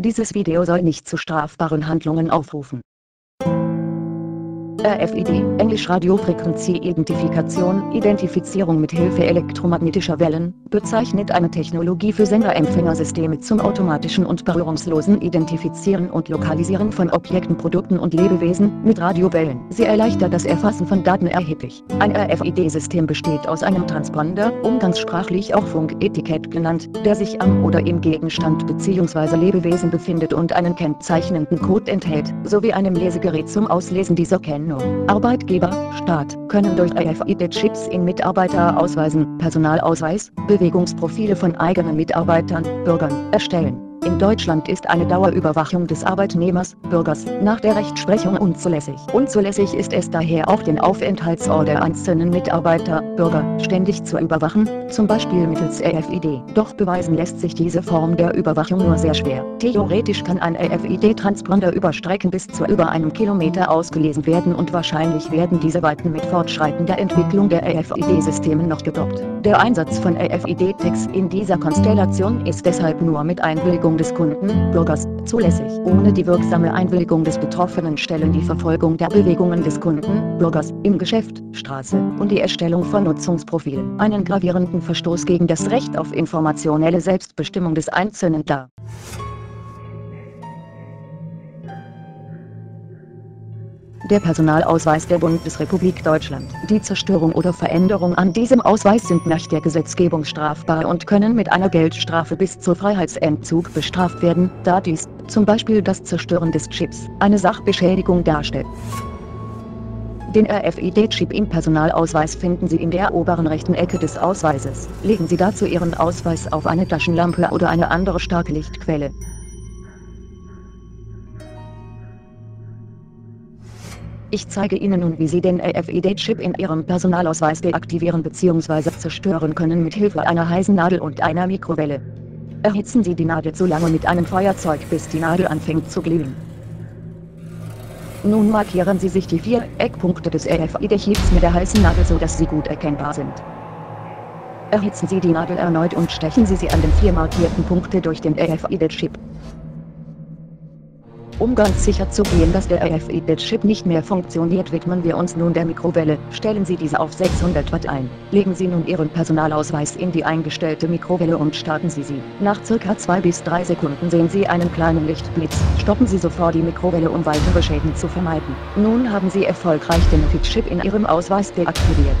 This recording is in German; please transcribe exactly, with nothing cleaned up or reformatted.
Dieses Video soll nicht zu strafbaren Handlungen aufrufen. R F I D, Englisch Radiofrequenzie-Identifikation, Identifizierung mit Hilfe elektromagnetischer Wellen, bezeichnet eine Technologie für Sender-Empfängersysteme zum automatischen und berührungslosen Identifizieren und Lokalisieren von Objekten, Produkten und Lebewesen mit Radiowellen. Sie erleichtert das Erfassen von Daten erheblich. Ein R F I D-System besteht aus einem Transponder, umgangssprachlich auch Funketikett genannt, der sich am oder im Gegenstand bzw. Lebewesen befindet und einen kennzeichnenden Code enthält, sowie einem Lesegerät zum Auslesen dieser Kennung. Arbeitgeber, Staat, können durch R F I D-Chips in Mitarbeiterausweisen, Personalausweis, Bewegungsprofile von eigenen Mitarbeitern, Bürgern, erstellen. In Deutschland ist eine Dauerüberwachung des Arbeitnehmers, Bürgers, nach der Rechtsprechung unzulässig. Unzulässig ist es daher auch, den Aufenthaltsort der einzelnen Mitarbeiter, Bürger, ständig zu überwachen, zum Beispiel mittels R F I D. Doch beweisen lässt sich diese Form der Überwachung nur sehr schwer. Theoretisch kann ein R F I D-Transponder über Strecken bis zu über einem Kilometer ausgelesen werden und wahrscheinlich werden diese Weiten mit fortschreitender Entwicklung der R F I D-Systemen noch gedoppt. Der Einsatz von R F I D-Tags in dieser Konstellation ist deshalb nur mit Einwilligung des Kunden, Bürgers, zulässig. Ohne die wirksame Einwilligung des Betroffenen stellen die Verfolgung der Bewegungen des Kunden, Bürgers, im Geschäft, Straße und die Erstellung von Nutzungsprofilen einen gravierenden Verstoß gegen das Recht auf informationelle Selbstbestimmung des Einzelnen dar. Der Personalausweis der Bundesrepublik Deutschland. Die Zerstörung oder Veränderung an diesem Ausweis sind nach der Gesetzgebung strafbar und können mit einer Geldstrafe bis zu Freiheitsentzug bestraft werden, da dies, zum Beispiel das Zerstören des Chips, eine Sachbeschädigung darstellt. Den R F I D-Chip im Personalausweis finden Sie in der oberen rechten Ecke des Ausweises. Legen Sie dazu Ihren Ausweis auf eine Taschenlampe oder eine andere starke Lichtquelle. Ich zeige Ihnen nun, wie Sie den R F I D-Chip in Ihrem Personalausweis deaktivieren bzw. zerstören können mit Hilfe einer heißen Nadel und einer Mikrowelle. Erhitzen Sie die Nadel so lange mit einem Feuerzeug, bis die Nadel anfängt zu glühen. Nun markieren Sie sich die vier Eckpunkte des R F I D-Chips mit der heißen Nadel, so dass sie gut erkennbar sind. Erhitzen Sie die Nadel erneut und stechen Sie sie an den vier markierten Punkte durch den R F I D-Chip. Um ganz sicher zu gehen, dass der R F I D-Chip nicht mehr funktioniert, widmen wir uns nun der Mikrowelle. Stellen Sie diese auf sechshundert Watt ein. Legen Sie nun Ihren Personalausweis in die eingestellte Mikrowelle und starten Sie sie. Nach circa zwei bis drei Sekunden sehen Sie einen kleinen Lichtblitz. Stoppen Sie sofort die Mikrowelle, um weitere Schäden zu vermeiden. Nun haben Sie erfolgreich den R F I D-Chip in Ihrem Ausweis deaktiviert.